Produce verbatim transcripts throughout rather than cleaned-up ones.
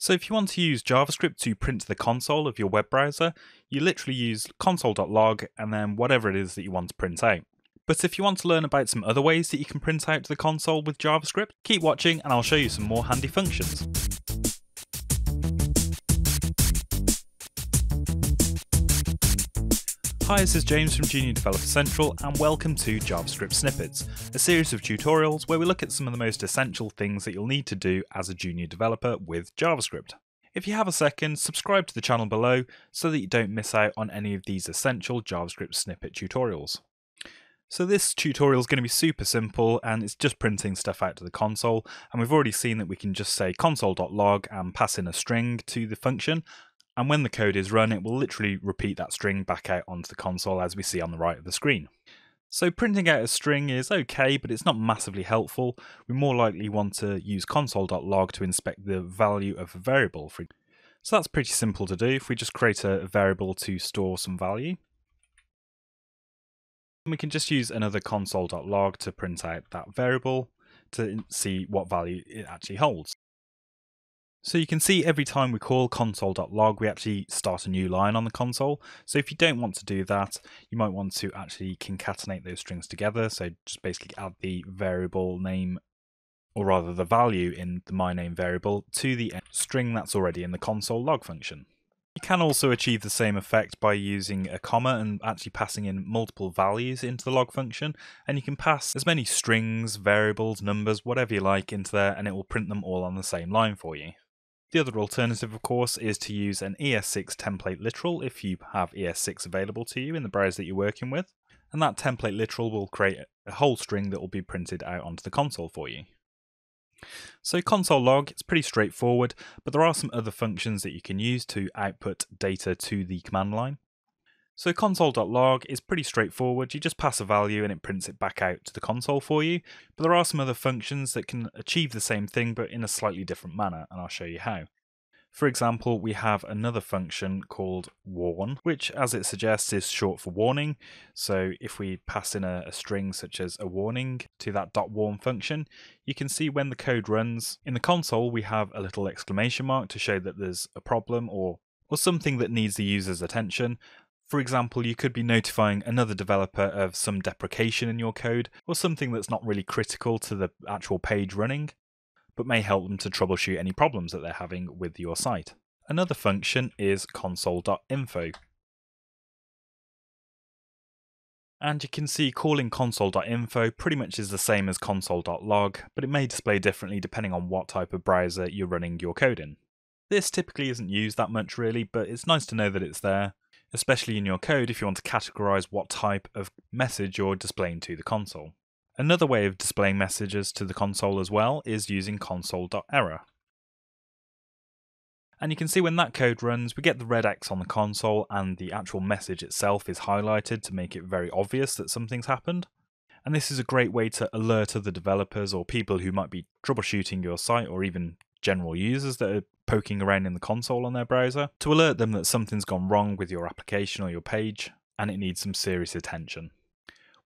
So if you want to use JavaScript to print the console of your web browser, you literally use console dot log and then whatever it is that you want to print out. But if you want to learn about some other ways that you can print out the console with JavaScript, keep watching and I'll show you some more handy functions. Hi, this is James from Junior Developer Central and welcome to JavaScript Snippets, a series of tutorials where we look at some of the most essential things that you'll need to do as a junior developer with JavaScript. If you have a second, subscribe to the channel below so that you don't miss out on any of these essential JavaScript snippet tutorials. So this tutorial is going to be super simple and it's just printing stuff out to the console, and we've already seen that we can just say console dot log and pass in a string to the function. And when the code is run, it will literally repeat that string back out onto the console as we see on the right of the screen. So printing out a string is okay, but it's not massively helpful. We more likely want to use console dot log to inspect the value of a variable. So that's pretty simple to do if we just create a variable to store some value. And we can just use another console dot log to print out that variable to see what value it actually holds. So you can see every time we call console dot log, we actually start a new line on the console. So if you don't want to do that, you might want to actually concatenate those strings together. So just basically add the variable name, or rather the value in the myName variable, to the string that's already in the console log function. You can also achieve the same effect by using a comma and actually passing in multiple values into the log function, and you can pass as many strings, variables, numbers, whatever you like into there, and it will print them all on the same line for you. The other alternative, of course, is to use an E S six template literal if you have E S six available to you in the browser that you're working with. And that template literal will create a whole string that will be printed out onto the console for you. So console log, it's pretty straightforward, but there are some other functions that you can use to output data to the command line. So console dot log is pretty straightforward. You just pass a value and it prints it back out to the console for you. But there are some other functions that can achieve the same thing but in a slightly different manner, and I'll show you how. For example, we have another function called warn, which as it suggests is short for warning. So if we pass in a, a string such as a warning to that .warn function, you can see when the code runs in the console we have a little exclamation mark to show that there's a problem or, or something that needs the user's attention. For example, you could be notifying another developer of some deprecation in your code or something that's not really critical to the actual page running, but may help them to troubleshoot any problems that they're having with your site. Another function is console dot info. And you can see calling console dot info pretty much is the same as console dot log, but it may display differently depending on what type of browser you're running your code in. This typically isn't used that much really, but it's nice to know that it's there, especially in your code if you want to categorize what type of message you're displaying to the console. Another way of displaying messages to the console as well is using console dot error. And you can see when that code runs, we get the red X on the console and the actual message itself is highlighted to make it very obvious that something's happened. And this is a great way to alert other developers or people who might be troubleshooting your site, or even general users that are poking around in the console on their browser, to alert them that something's gone wrong with your application or your page and it needs some serious attention.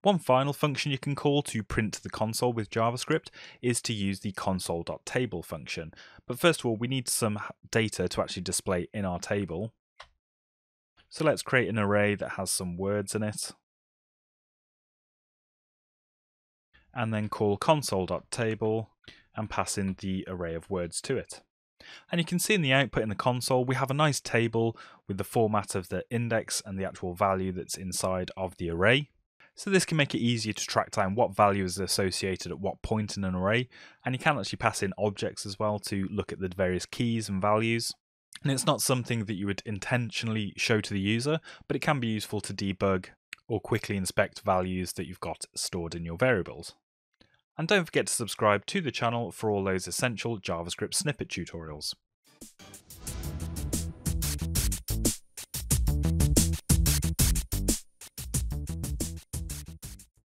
One final function you can call to print to the console with JavaScript is to use the console dot table function. But first of all, we need some data to actually display in our table. So let's create an array that has some words in it, and then call console dot table and pass in the array of words to it. And you can see in the output in the console we have a nice table with the format of the index and the actual value that's inside of the array. So this can make it easier to track down what value is associated at what point in an array, and you can actually pass in objects as well to look at the various keys and values. And it's not something that you would intentionally show to the user, but it can be useful to debug or quickly inspect values that you've got stored in your variables. And don't forget to subscribe to the channel for all those essential JavaScript snippet tutorials.